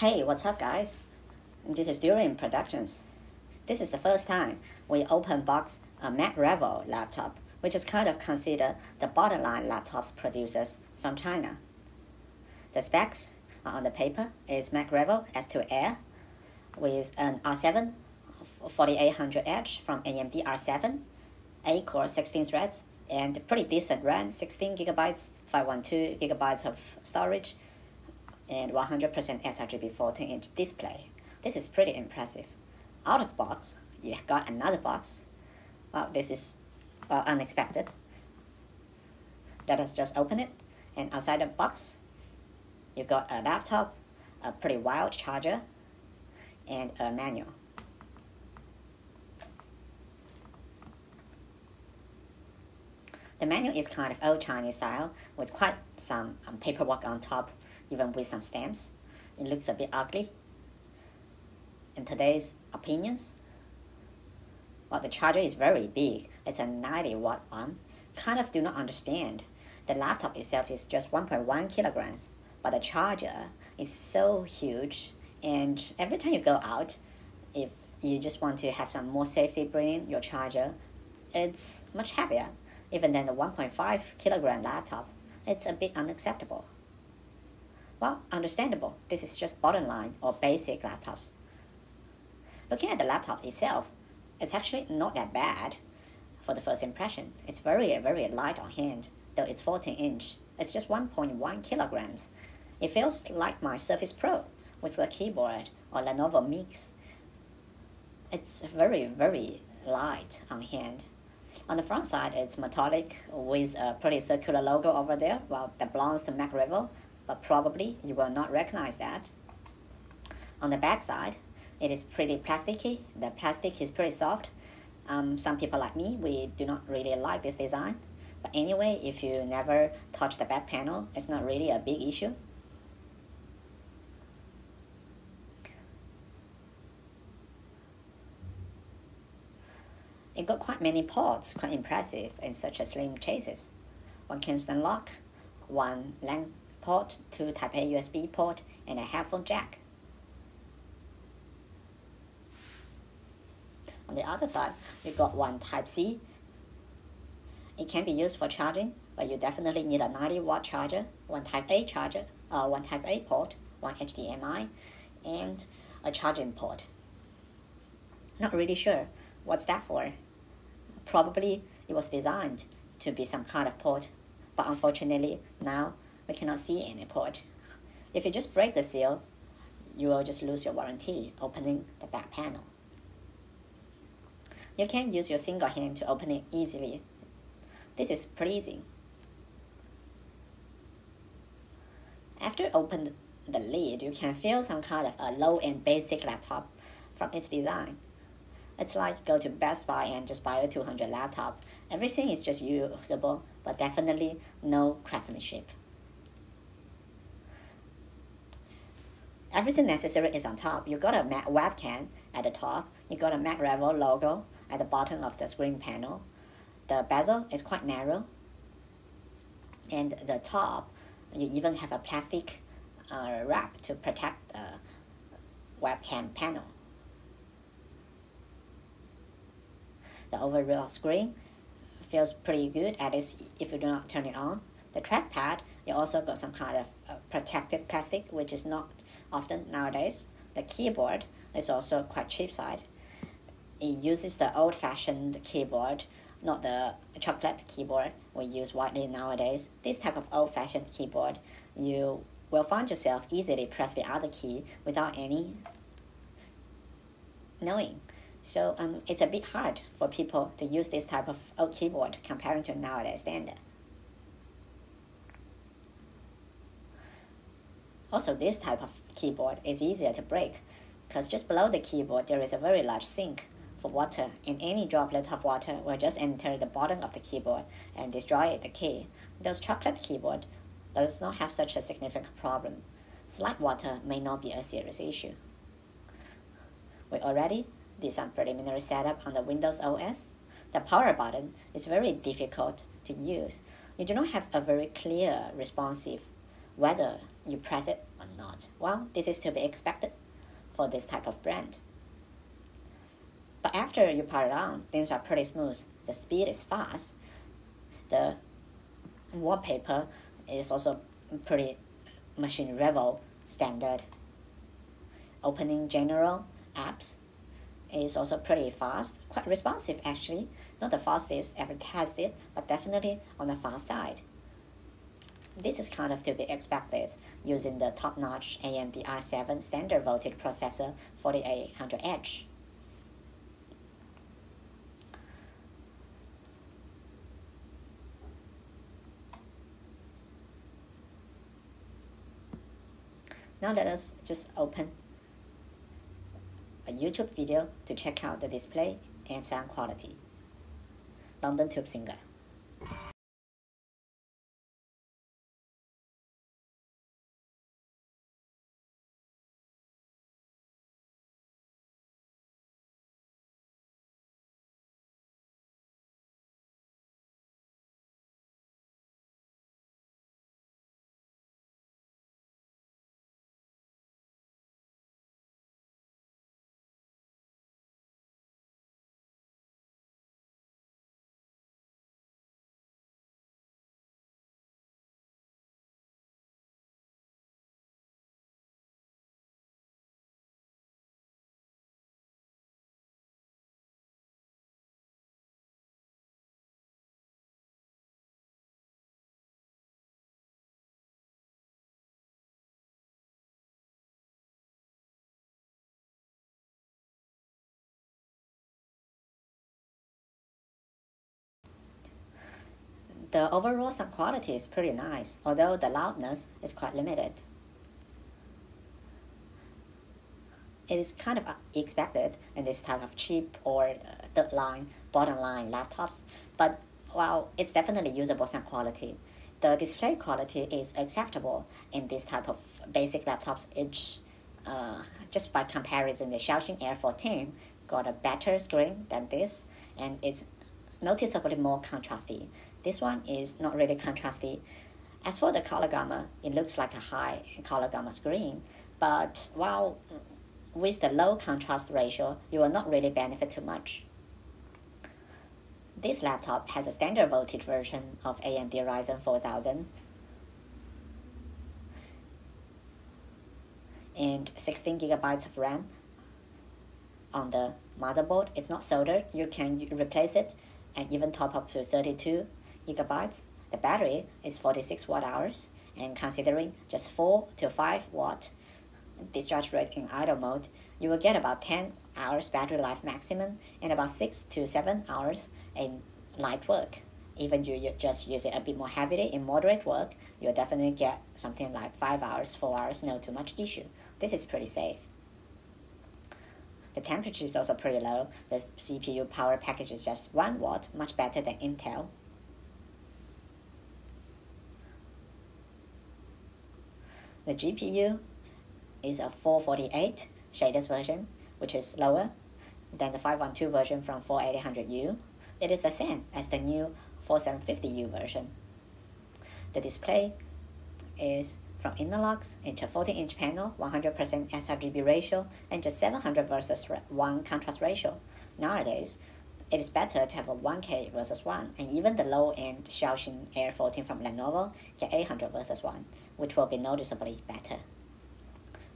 Hey, what's up guys? This is Durian Productions. This is the first time we open box a MechRevo laptop, which is kind of considered the borderline laptops producers from China. The specs on the paper is MechRevo S2 Air with an R7-4800H from AMD R7, 8-core 16 threads, and pretty decent RAM, 16GB, 512GB of storage, and 100% sRGB 14-inch display. This is pretty impressive. Out of box, you got another box. Wow, this is unexpected. Let us just open it. And outside the box, you got a laptop, a pretty wild charger, and a manual. The manual is kind of old Chinese style with quite some paperwork on top, even with some stamps. It looks a bit ugly. In today's opinions, well, the charger is very big. It's a 90-watt one. Kind of do not understand. The laptop itself is just 1.1 kilograms, but the charger is so huge. And every time you go out, if you just want to have some more safety, bring in your charger. It's much heavier. Even then, the 1.5 kilogram laptop, it's a bit unacceptable. Well, understandable. This is just borderline or basic laptops. Looking at the laptop itself, it's actually not that bad for the first impression. It's very light on hand, though it's 14-inch. It's just 1.1 kilograms. It feels like my Surface Pro with a keyboard or Lenovo Mix. It's very light on hand. On the front side, it's metallic with a pretty circular logo over there. Well, that belongs to MechRevo, but probably you will not recognize that. On the back side, it is pretty plasticky. The plastic is pretty soft. Some people like me, we do not really like this design. But anyway, if you never touch the back panel, it's not really a big issue. It got quite many ports, quite impressive in such a slim chassis. One Kensington lock, one LAN port, two Type-A USB port, and a headphone jack. On the other side, you got one Type-C. It can be used for charging, but you definitely need a 90-watt charger, one Type-A charger, one Type-A port, one HDMI, and a charging port. Not really sure what's that for. Probably it was designed to be some kind of port, but unfortunately now we cannot see any port. If you just break the seal, you will just lose your warranty opening the back panel. You can use your single hand to open it easily. This is pleasing. After opening the lid, you can feel some kind of a low-end basic laptop from its design. It's like go to Best Buy and just buy a $200 laptop. Everything is just usable, but definitely no craftsmanship. Everything necessary is on top. You got a webcam at the top. You got a MechRevo logo at the bottom of the screen panel. The bezel is quite narrow. And the top, you even have a plastic wrap to protect the webcam panel. The overall screen feels pretty good, at least if you do not turn it on. The trackpad, you also got some kind of protective plastic, which is not often nowadays. The keyboard is also quite cheap side. It uses the old-fashioned keyboard, not the chocolate keyboard we use widely nowadays. This type of old-fashioned keyboard, you will find yourself easily press the other key without any knowing. So it's a bit hard for people to use this type of old keyboard comparing to nowadays standard. Also, this type of keyboard is easier to break, because just below the keyboard there is a very large sink for water, and any droplet of water will just enter the bottom of the keyboard and destroy the key. Those chocolate keyboard does not have such a significant problem. Slight water may not be a serious issue. We already did some preliminary setup on the Windows OS. The power button is very difficult to use. You do not have a very clear responsive whether you press it or not? Well, this is to be expected for this type of brand. But after you power it on, things are pretty smooth. The speed is fast. The wallpaper is also pretty MechRevo standard. Opening general apps is also pretty fast, quite responsive actually. Not the fastest ever tested, but definitely on the fast side. This is kind of to be expected using the top-notch AMD R7 standard voltage processor 4800H. Now let us just open a YouTube video to check out the display and sound quality. London Tube Singer. The overall sound quality is pretty nice, although the loudness is quite limited. It is kind of expected in this type of cheap or third line, bottom line laptops, but well, it's definitely usable sound quality. The display quality is acceptable in this type of basic laptops. Just by comparison, the Xiaoxing Air 14 got a better screen than this, and it's noticeably more contrasty. This one is not really contrasty. As for the color gamma, it looks like a high color gamma screen, but while with the low contrast ratio, you will not really benefit too much. This laptop has a standard voltage version of AMD Ryzen 4000 and 16GB of RAM on the motherboard. It's not soldered, you can replace it and even top up to 32GB. The battery is 46Wh, and considering just 4 to 5 watt discharge rate in idle mode, you will get about 10 hours battery life maximum and about 6 to 7 hours in light work. Even you just use it a bit more heavily in moderate work, you'll definitely get something like 5 hours, 4 hours, no too much issue. This is pretty safe. The temperature is also pretty low. The CPU power package is just 1 watt, much better than Intel. The GPU is a 448 shaders version, which is lower than the 512 version from 4800U. It is the same as the new 4750U version. The display is from Innolux. It's a 14-inch panel, 100% sRGB ratio, and just 700 versus 1 contrast ratio. Nowadays, it is better to have a 1K versus 1, and even the low-end Xiaoxing Air 14 from Lenovo get 800 versus 1, which will be noticeably better.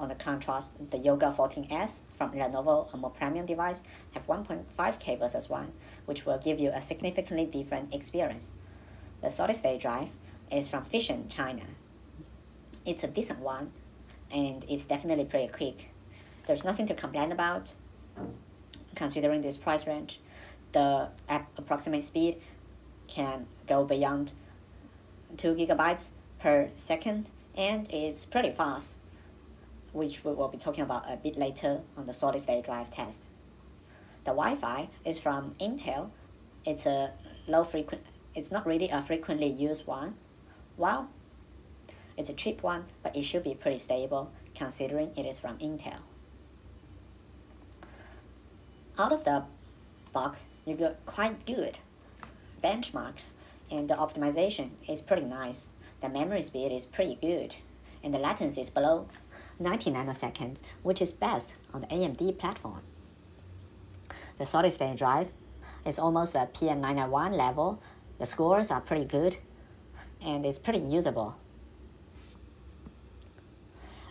On the contrast, the Yoga 14S from Lenovo, a more premium device, have 1.5K versus 1, which will give you a significantly different experience. The solid-state drive is from Phison, China. It's a decent one, and it's definitely pretty quick. There's nothing to complain about, considering this price range. The approximate speed can go beyond 2GB per second, and it's pretty fast, which we will be talking about a bit later on the solid-state drive test. The Wi-Fi is from Intel. It's a It's not really a frequently used one. Wow. It's a cheap one, but it should be pretty stable considering it is from Intel. Out of the box, you get quite good benchmarks, and the optimization is pretty nice. The memory speed is pretty good. and the latency is below 90 nanoseconds, which is best on the AMD platform. The solid-state drive is almost a PM991 level, the scores are pretty good, and it's pretty usable.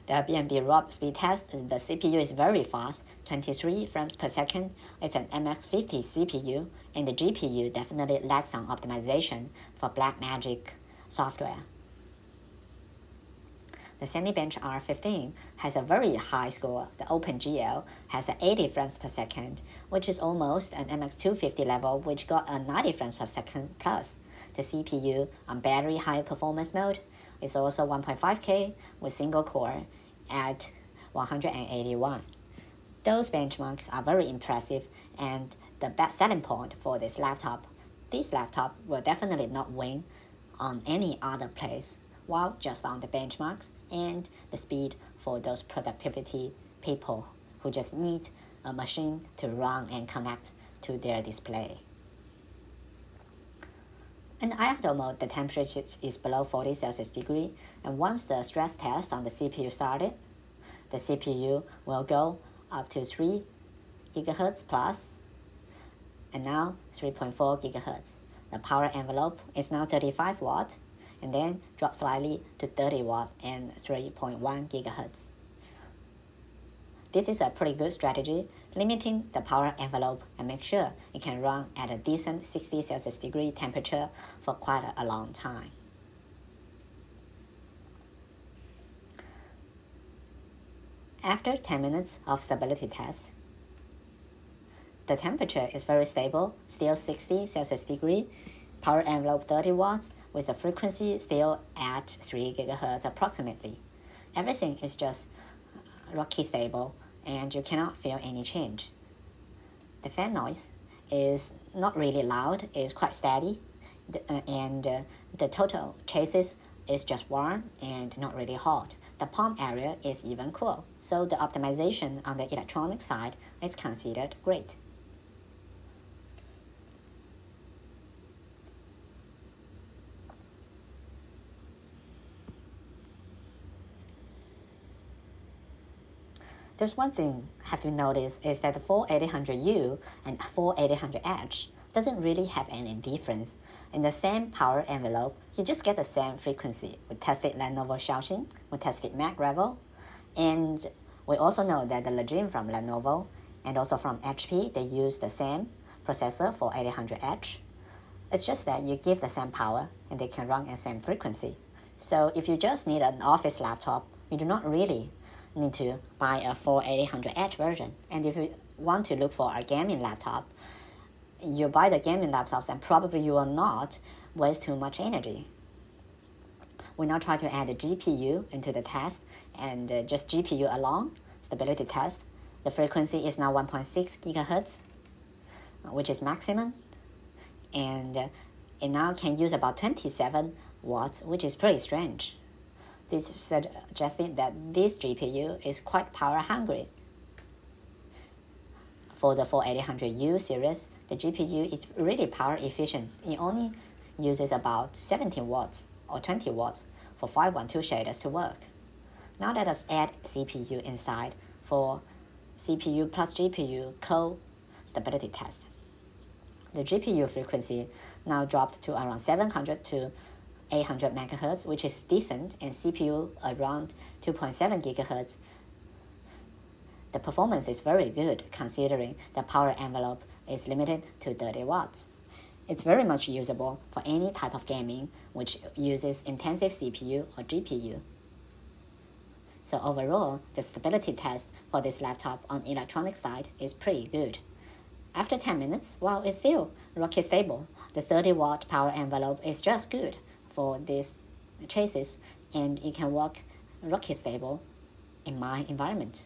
The BMD ROP speed test, the CPU is very fast, 23 frames per second, it's an MX50 CPU, and the GPU definitely lacks some optimization for Blackmagic software. The Cinebench R15 has a very high score, the OpenGL has 80 frames per second, which is almost an MX250 level, which got a 90 frames per second plus. The CPU on battery high performance mode is also 1.5K with single core at 181. Those benchmarks are very impressive and the best selling point for this laptop. This laptop will definitely not win on any other place, while just on the benchmarks and the speed for those productivity people who just need a machine to run and connect to their display. In idle mode, the temperature is below 40 Celsius degree, and once the stress test on the CPU started, the CPU will go up to 3 GHz plus, and now 3.4 GHz. The power envelope is now 35 watts, and then drops slightly to 30 watts and 3.1 GHz. This is a pretty good strategy, limiting the power envelope and make sure it can run at a decent 60 Celsius degree temperature for quite a long time. After 10 minutes of stability test, the temperature is very stable, still 60 Celsius degree, power envelope 30 watts with the frequency still at 3 GHz approximately. Everything is just rocky stable, and you cannot feel any change. The fan noise is not really loud, it's quite steady, and the total chassis is just warm and not really hot. The palm area is even cool, so the optimization on the electronic side is considered great. There's one thing have you noticed is that the 4800U and 4800H doesn't really have any difference. In the same power envelope, you just get the same frequency. We tested Lenovo Shaoxing, we tested MechRevo, and we also know that the Legion from Lenovo and also from HP, they use the same processor for 4800H. It's just that you give the same power and they can run at the same frequency. So if you just need an office laptop, you do not really need to buy a 4800H version. And if you want to look for a gaming laptop, you buy the gaming laptops and probably you will not waste too much energy. We now try to add the GPU into the test, and just GPU alone, stability test. The frequency is now 1.6 GHz, which is maximum, and it now can use about 27 watts, which is pretty strange. This suggested that this GPU is quite power hungry. For the 4800U series, the GPU is really power efficient. It only uses about 17 watts or 20 watts for 512 shaders to work. Now let us add CPU inside for CPU plus GPU co-stability test. The GPU frequency now dropped to around 700 to 800 MHz, which is decent, and CPU around 2.7 GHz. The performance is very good considering the power envelope is limited to 30 watts. It's very much usable for any type of gaming which uses intensive CPU or GPU. So overall, the stability test for this laptop on electronic side is pretty good. After 10 minutes, while it's still rocky stable, the 30 watt power envelope is just good for these chassis, and it can work rocky stable in my environment.